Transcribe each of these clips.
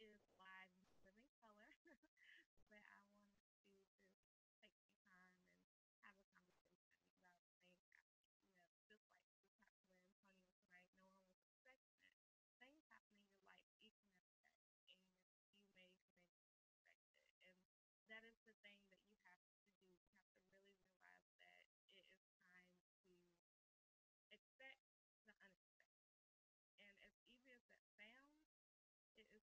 is live and living color, but I wanted to just take some time and have a conversation about things. Just like this happened with Antonio tonight, no one was expecting it. Things happen in your life each and every day, and you may expect it. And that is the thing that you have to do. You have to really realize that it is time to expect the unexpected. And as easy as that sounds, it is so true, because there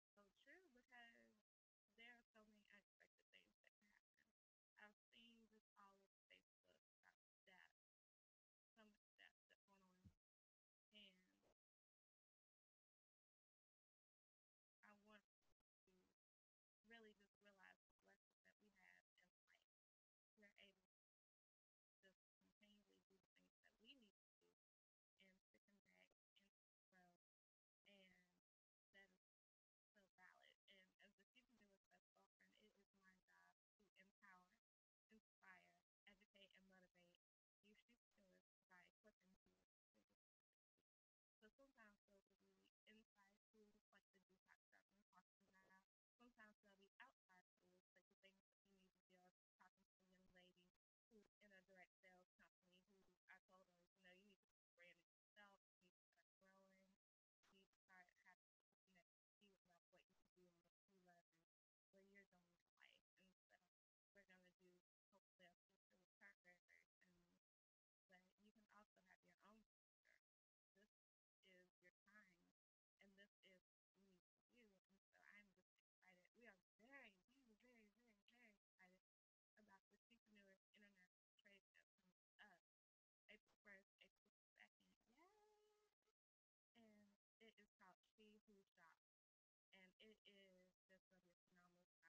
are so many unexpected things that can happen. I've seen this all over Facebook about death, so much death that's going on. And I want to really just realize the blessings that we have in life. We're able to just continually do the things that we need to do and to connect and to grow. And that is so valid. And as the Chief and Doers Best Girlfriend, it is my job to empower, inspire, educate, and motivate you Chief Doers by equipping you with the tools. So sometimes those will be inside tools like the detox that we're talking about. Sometimes they'll be outside tools like the things that you need to do. I was talking to a young lady who's in a direct sales company who I told her, you need to start branding yourself, you need to start growing, you need to start having about what you can do and what you love and where you're going with life. And so we're going to do hopefully a future with her and but you can also have your own future. This is your time and this is what you need to do. And so I'm just excited. We are very, very, very, very excited about the Chiefpreneurs International Trade Show coming up April 1st, April 2nd. Yes. And it is called She Who Shops. And it is just going to be a phenomenal